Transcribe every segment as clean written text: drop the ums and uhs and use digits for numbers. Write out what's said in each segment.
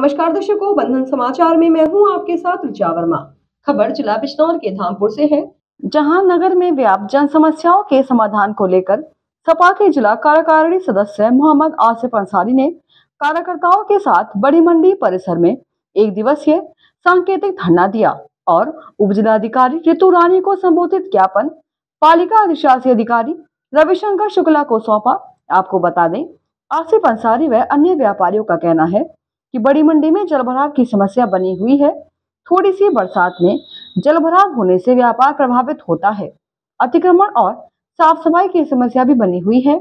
नमस्कार दर्शकों, बंधन समाचार में मैं हूं आपके साथ ऋचा वर्मा। खबर जिला बिजनौर के धमपुर से है, जहां नगर में व्याप्त जन समस्याओं के समाधान को लेकर सपा के जिला कार्यकारिणी सदस्य मोहम्मद आसिफ अंसारी ने कार्यकर्ताओं के साथ बड़ी मंडी परिसर में एक दिवसीय सांकेतिक धरना दिया और उप जिलाधिकारी ऋतु रानी को संबोधित ज्ञापन पालिका अधिशासी अधिकारी रविशंकर शुक्ला को सौंपा। आपको बता दें, आसिफ अंसारी व अन्य व्यापारियों का कहना है कि बड़ी मंडी में जलभराव की समस्या बनी हुई है। थोड़ी सी बरसात में जलभराव होने से व्यापार प्रभावित होता है। अतिक्रमण और साफ सफाई की समस्या भी बनी हुई है।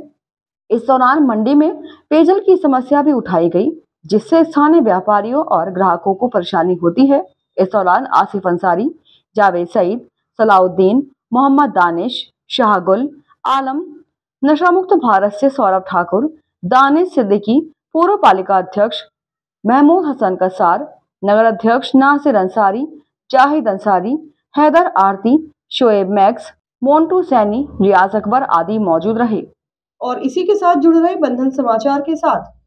इस दौरान मंडी में पेयजल की समस्या भी उठाई गई, जिससे स्थानीय व्यापारियों और ग्राहकों को परेशानी होती है। इस दौरान आसिफ अंसारी, जावेद सईद, सलाउद्दीन मोहम्मद, दानिश शाह, गुल आलम, नशा मुक्त भारत से सौरभ ठाकुर, दानिश सिद्दीकी, पूर्व पालिका अध्यक्ष महमूद हसन का सार, नगर अध्यक्ष नासिर अंसारी, जाहिद अंसारी, हैदर आरती, शोएब मैक्स, मोंटू सैनी, रियाज अकबर आदि मौजूद रहे। और इसी के साथ जुड़ रहे बंधन समाचार के साथ।